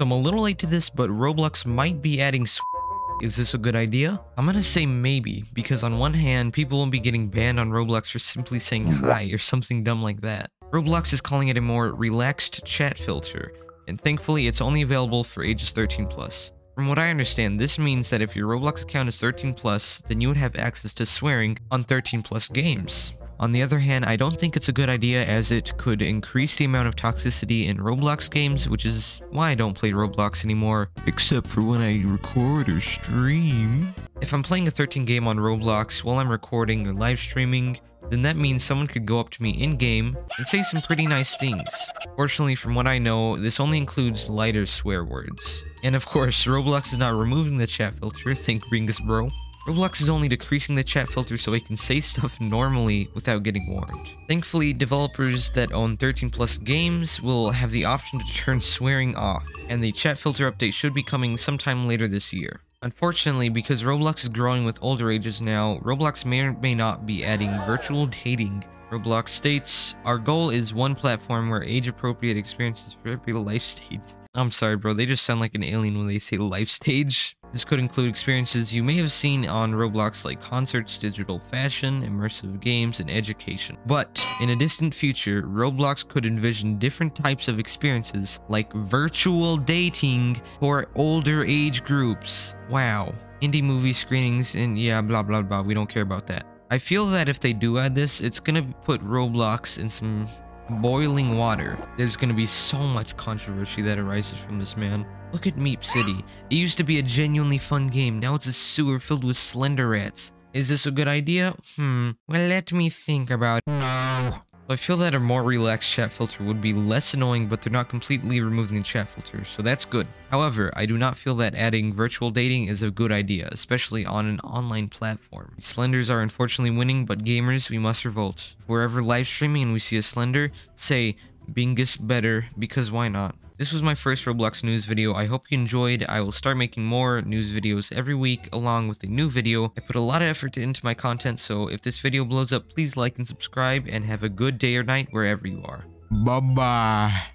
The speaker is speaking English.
I'm a little late to this, but Roblox might be adding Is this a good idea? I'm gonna say maybe, because on one hand, people won't be getting banned on Roblox for simply saying hi or something dumb like that. Roblox is calling it a more relaxed chat filter, and thankfully it's only available for ages 13+. From what I understand, this means that if your Roblox account is 13+, then you would have access to swearing on 13+ games. On the other hand, I don't think it's a good idea, as it could increase the amount of toxicity in Roblox games, which is why I don't play Roblox anymore, except for when I record or stream. If I'm playing a 13 game on Roblox while I'm recording or live streaming, then that means someone could go up to me in-game and say some pretty nice things. Fortunately, from what I know, this only includes lighter swear words. And of course, Roblox is not removing the chat filter, think Ringus bro. Roblox is only decreasing the chat filter so I can say stuff normally without getting warned. Thankfully, developers that own 13+ games will have the option to turn swearing off, and the chat filter update should be coming sometime later this year. Unfortunately, because Roblox is growing with older ages now, Roblox may or may not be adding virtual dating. Roblox states, "Our goal is one platform where age-appropriate experiences for every life stage." I'm sorry, bro, they just sound like an alien when they say life stage. This could include experiences you may have seen on Roblox like concerts, digital fashion, immersive games, and education. But in a distant future, Roblox could envision different types of experiences like virtual dating for older age groups. Wow. Indie movie screenings and yeah, blah, blah, blah. We don't care about that. I feel that if they do add this, it's gonna put Roblox in some boiling water. There's gonna be so much controversy that arises from this, man. Look at Meep City. It used to be a genuinely fun game. Now it's a sewer filled with slender rats. Is this a good idea? Well, let me think about it. No. I feel that a more relaxed chat filter would be less annoying, but they're not completely removing the chat filter, so that's good. However, I do not feel that adding virtual dating is a good idea, especially on an online platform. Slenders are unfortunately winning, but gamers, we must revolt. If we're ever live streaming and we see a slender, say, Bingus better, because why not? This was my first Roblox news video. I hope you enjoyed. I will start making more news videos every week along with a new video. I put a lot of effort into my content, so if this video blows up, please like and subscribe, and have a good day or night wherever you are. Bye-bye.